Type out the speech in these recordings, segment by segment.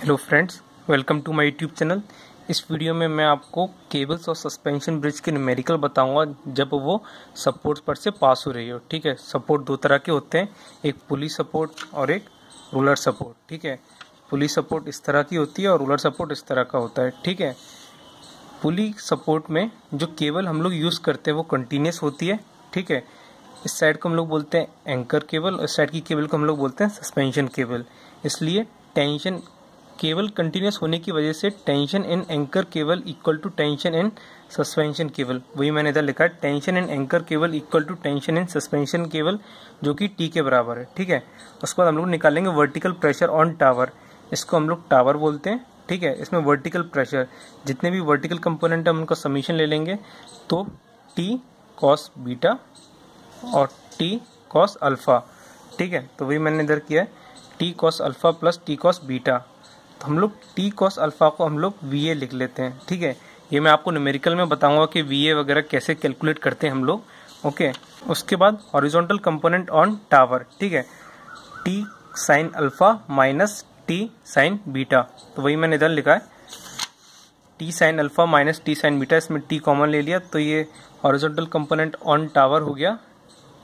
Hello friends, welcome to my YouTube channel. इस video में मैं आपको केबल्स और सस्पेंशन ब्रिज के न्यूमेरिकल बताऊंगा जब वो सपोर्ट पर से पास हो रही हो। ठीक है, सपोर्ट दो तरह के होते हैं, एक पुली सपोर्ट और एक रोलर सपोर्ट। ठीक है, पुली सपोर्ट इस तरह की होती है और रोलर सपोर्ट इस तरह का होता है। ठीक है, पुली सपोर्ट में जो केबल हम लोग यूज़ करते हैं वो कंटिन्यूस होती है। ठीक है, इस साइड को हम लोग बोलते हैं एंकर केबल और इस साइड की केबल को हम लोग बोलते हैं सस्पेंशन केबल। इसलिए टेंशन केबल कंटिन्यूस होने की वजह से tension in anchor cable equal to tension in suspension cable. वही मैंने इधर लिखा है, tension in anchor cable equal to tension in suspension cable, जो कि टी के बराबर है। ठीक है, उसके बाद हम लोग निकालेंगे वर्टिकल प्रेशर ऑन टावर। इसको हम लोग टावर बोलते हैं। ठीक है, इसमें वर्टिकल प्रेशर जितने भी वर्टिकल कंपोनेंट हम उनका समीशन ले लेंगे तो टी कॉस बीटा और टी कॉस अल्फ़ा। ठीक है, तो वही मैंने इधर किया है, T cos alpha plus T cos beta. तो हम लोग टी कॉस अल्फ़ा को हम लोग वी ए लिख लेते हैं। ठीक है, ये मैं आपको न्यूमेरिकल में बताऊंगा कि वी ए वगैरह कैसे कैलकुलेट करते हैं हम लोग। ओके, उसके बाद हॉरिजॉन्टल कंपोनेंट ऑन टावर। ठीक है, T sine alpha minus T sine beta. तो वही मैंने इधर लिखा है, T sine alpha minus T sine beta. इसमें टी कॉमन ले लिया तो ये हॉरिजॉन्टल कंपोनेंट ऑन टावर हो गया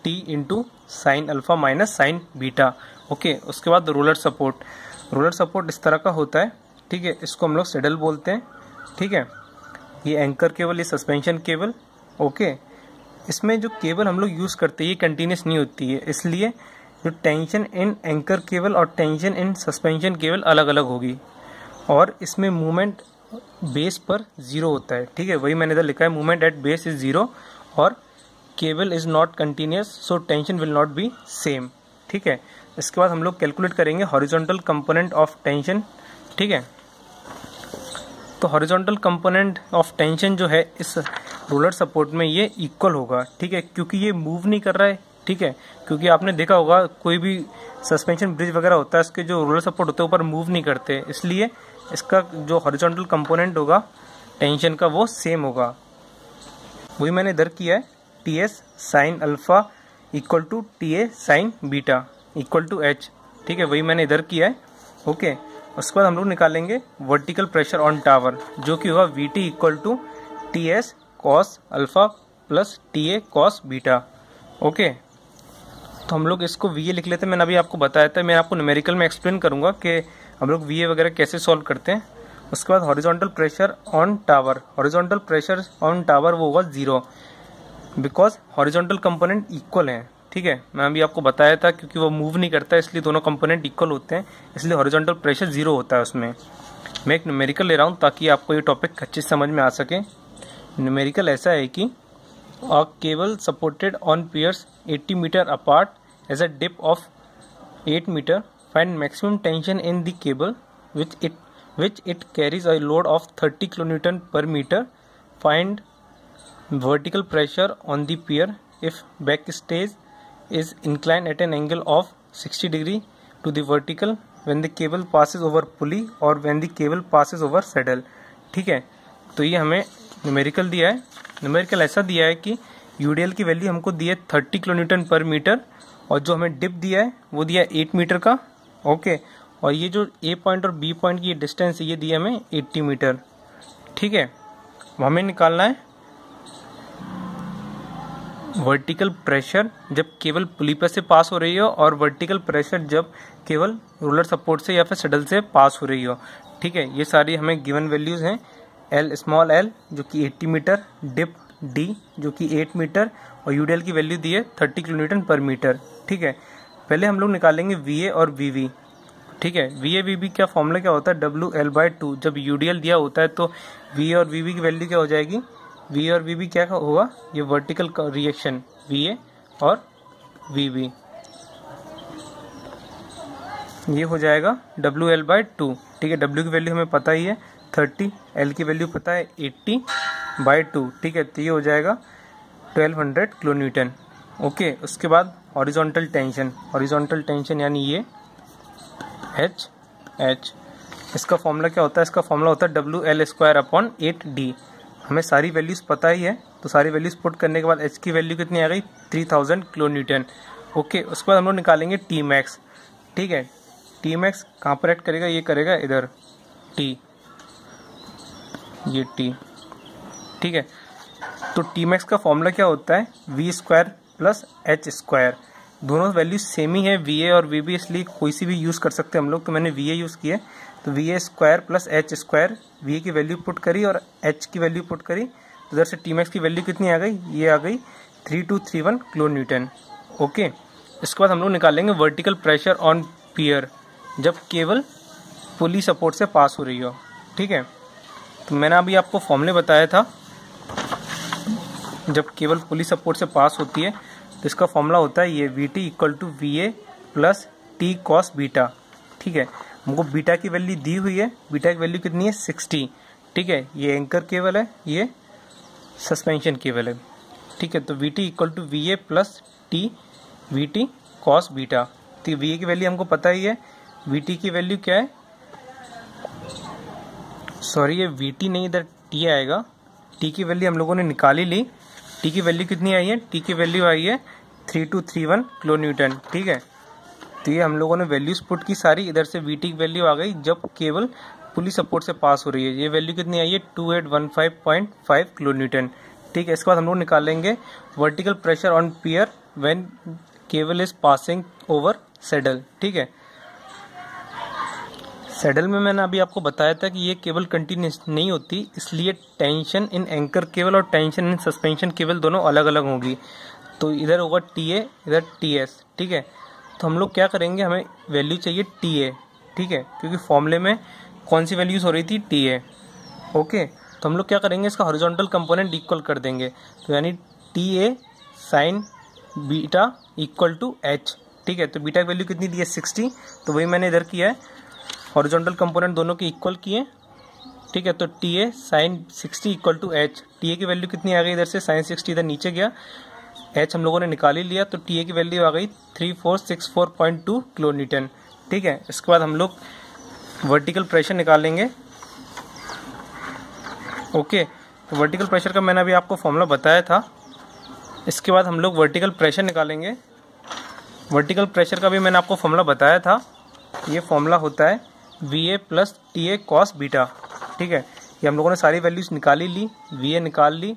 T into sine alpha minus sine beta. Okay, उसके बाद रोलर सपोर्ट। रोलर सपोर्ट इस तरह का होता है। ठीक है, इसको हम लोग सेडल बोलते हैं। ठीक है, ये एंकर केबल, ये सस्पेंशन केबल। ओके, इसमें जो केबल हम लोग यूज़ करते हैं ये कंटिन्यूस नहीं होती है, इसलिए जो टेंशन इन एंकर केबल और टेंशन इन सस्पेंशन केबल अलग अलग होगी और इसमें मूवमेंट बेस पर ज़ीरो होता है। ठीक है, वही मैंने इधर लिखा है, movement at base is zero और cable is not continuous so tension will not be same. ठीक है, इसके बाद हम लोग कैलकुलेट करेंगे हॉरिजॉन्टल कंपोनेंट ऑफ टेंशन। ठीक है, तो हॉरिजॉन्टल कंपोनेंट ऑफ टेंशन जो है इस रोलर सपोर्ट में ये इक्वल होगा। ठीक है, क्योंकि ये मूव नहीं कर रहा है। ठीक है, क्योंकि आपने देखा होगा कोई भी सस्पेंशन ब्रिज वगैरह होता है इसके जो रोलर सपोर्ट होते हैं ऊपर मूव नहीं करते, इसलिए इसका जो हॉरिजॉन्टल कंपोनेंट होगा टेंशन का वो सेम होगा। वही मैंने इधर किया है, T S sine alpha equal to T A sine beta equal to H. ठीक है, वही मैंने इधर किया है। ओके, उसके बाद हम लोग निकालेंगे वर्टिकल प्रेशर ऑन टावर, जो कि होगा V T equal to T S cos alpha plus T A cos beta. Okay, तो हम लोग इसको वी ए लिख लेते हैं। मैंने अभी आपको बताया था, मैं आपको न्यूमेरिकल में एक्सप्लेन करूँगा कि हम लोग वी ए वगैरह कैसे सॉल्व करते हैं। उसके बाद horizontal pressure on tower, horizontal pressure on tower वो होगा zero because horizontal component equal हैं। ठीक है, मैं अभी आपको बताया था, क्योंकि वो मूव नहीं करता इसलिए दोनों कंपोनेंट इक्वल होते हैं, इसलिए हॉरिजॉन्टल प्रेशर जीरो होता है उसमें। मैं एक न्यूमेरिकल ले रहा हूँ ताकि आपको ये टॉपिक अच्छे से समझ में आ सके। न्यूमेरिकल ऐसा है कि a cable supported on piers 80 metre apart as a dip of 8 metre find maximum tension in the cable which it carries a load of 30 kilonewton per metre. Find vertical pressure on the pier if backstage is inclined at an angle of 60 degree to the vertical when the cable passes over pulley or when the cable passes over saddle। ठीक है, तो ये हमें numerical दिया है। Numerical ऐसा दिया है कि यूडीएल की वैल्यू हमको दी है 30 किलोन्यूटन पर मीटर और जो हमें डिप दिया है वो दिया है 8 मीटर का। ओके, और ये जो ए पॉइंट और बी पॉइंट की डिस्टेंस ये दिया हमें 80 मीटर। ठीक है, हमें निकालना है वर्टिकल प्रेशर जब केवल पुली पर से पास हो रही हो और वर्टिकल प्रेशर जब केवल रोलर सपोर्ट से या फिर सडल से पास हो रही हो। ठीक है, ये सारी हमें गिवन वैल्यूज़ हैं, एल स्मॉल एल जो कि 80 मीटर, डिप डी जो कि 8 मीटर और यूडीएल की वैल्यू दी है 30 किलोमीटर पर मीटर। ठीक है, पहले हम लोग निकालेंगे वीए और वीवी। ठीक है, वी ए वी बी का फॉर्मूला क्या होता है, डब्ल्यू एल बाई टू। जब यूडीएल दिया होता है तो वी ए और वीवी की वैल्यू क्या हो जाएगी, वी और वी बी क्या होगा, ये वर्टिकल रिएक्शन वी ए और वी बी ये हो जाएगा डब्ल्यू एल बाई टू। ठीक है, डब्ल्यू की वैल्यू हमें पता ही है 30, एल की वैल्यू पता है 80 बाई टू। ठीक है, तो ये हो जाएगा 1200 किलोन्यूटन। ओके, उसके बाद हॉरिजॉन्टल टेंशन, हॉरिजॉन्टल टेंशन यानी ये एच एच, इसका फॉर्मूला क्या होता है, इसका फॉर्मूला होता है W L square upon 8 D. हमें सारी वैल्यूज़ पता ही है, तो सारी वैल्यूज़ पुट करने के बाद एच की वैल्यू कितनी आ गई, 3000 किलोन्यूटन। ओके, उसके बाद हम लोग निकालेंगे टी मैक्स। ठीक है, Tmax कहाँ पर एक्ट करेगा, ये करेगा इधर T, ये T, ठीक है। तो Tmax का फॉर्मूला क्या होता है, V square plus H square. दोनों वैल्यू सेम ही है VA और VB, इसलिए कोई सी भी यूज़ कर सकते हैं हम लोग। तो मैंने VA यूज़ किया, तो VA square plus H square, VA की वैल्यू पुट करी और H की वैल्यू पुट करी, तो उधर से Tmax की वैल्यू कितनी आ गई, ये आ गई 3231 किलो न्यूटन। ओके, इसके बाद हम लोग निकालेंगे वर्टिकल प्रेशर ऑन पियर जब केबल पुली सपोर्ट से पास हो रही हो, ठीक है। तो मैंने अभी आपको फॉर्मूले बताया था, जब केबल पुली सपोर्ट से पास होती है तो इसका फॉर्मूला होता है ये V T equal to V A plus T cos beta, ठीक है। हमको बीटा की वैल्यू दी हुई है, बीटा की वैल्यू कितनी है 60, ठीक है। ये एंकर केबल है, ये सस्पेंशन केबल है, ठीक है। तो V T equal to V A plus T V T cos beta. तो वी ए की वैल्यू हमको पता ही है, वी टी की वैल्यू क्या है, सॉरी ये वी टी नहीं, इधर टी आएगा। टी की वैल्यू हम लोगों ने निकाली ली, टी की वैल्यू कितनी आई है, टी की वैल्यू आई है 3231 किलो न्यूटन, ठीक है। तो ये हम लोगों ने वैल्यूज पुट की सारी, इधर से वी टी की वैल्यू आ गई जब केबल पुली सपोर्ट से पास हो रही है, ये वैल्यू कितनी आई है 2815.5 किलो न्यूटन, ठीक है। इसके बाद हम लोग निकालेंगे vertical pressure on pier when cable is passing over saddle, ठीक है। सेडल में मैंने अभी आपको बताया था कि ये केबल कंटिन्यूस नहीं होती, इसलिए टेंशन इन एंकर केबल और टेंशन इन सस्पेंशन केबल दोनों अलग अलग होगी। तो इधर होगा टी ए, इधर टी एस, ठीक है। तो हम लोग क्या करेंगे, हमें वैल्यू चाहिए टी ए, ठीक है, क्योंकि फॉर्मूले में कौन सी वैल्यूज हो रही थी, टी ए। ओके, तो हम लोग क्या करेंगे, इसका हॉरिजॉन्टल कंपोनेंट इक्वल कर देंगे, तो यानी T A sine beta equal to H, ठीक है। तो बीटा की वैल्यू कितनी दी है 60, तो वही मैंने इधर किया है, हॉरिजॉन्टल कंपोनेंट दोनों के इक्वल किए, ठीक है। तो T A sine 60 equal to H, T A की वैल्यू कितनी आ गई, इधर से साइन 60 इधर नीचे गया, एच हम लोगों ने निकाल ही लिया, तो टी ए की वैल्यू आ गई 3464.2 किलो न्यूटन, ठीक है। इसके बाद हम लोग वर्टिकल प्रेशर निकालेंगे। ओके, तो वर्टिकल प्रेशर का मैंने अभी आपको फॉर्मूला बताया था। इसके बाद हम लोग वर्टिकल प्रेशर निकालेंगे। वर्टिकल प्रेशर का भी मैंने आपको फॉर्मूला बताया था, ये फॉर्मूला होता है V A plus T A cos beta, ठीक है। ये हम लोगों ने सारी वैल्यूज निकाली ली, वी ए निकाल ली,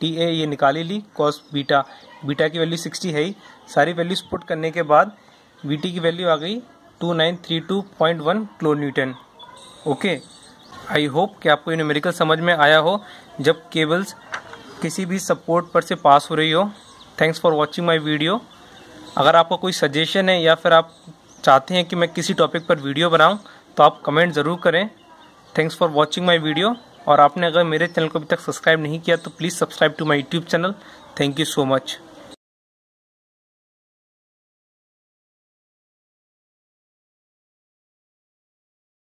टी ए ये निकाली ली, कॉस बीटा, बीटा की वैल्यू 60 है ही। सारी वैल्यूज पुट करने के बाद वी टी की वैल्यू आ गई 2932.1 kilo newton. Okay, I hope कि आपको ये न्यूमेरिकल समझ में आया हो, जब केबल्स किसी भी सपोर्ट पर से पास हो रही हो। Thanks for watching my video. अगर आपका कोई सजेशन है या फिर आप चाहते हैं कि मैं किसी टॉपिक पर वीडियो बनाऊं, तो आप कमेंट ज़रूर करें। Thanks for watching my video. और आपने अगर मेरे चैनल को अभी तक सब्सक्राइब नहीं किया तो please subscribe to my YouTube channel. Thank you so much.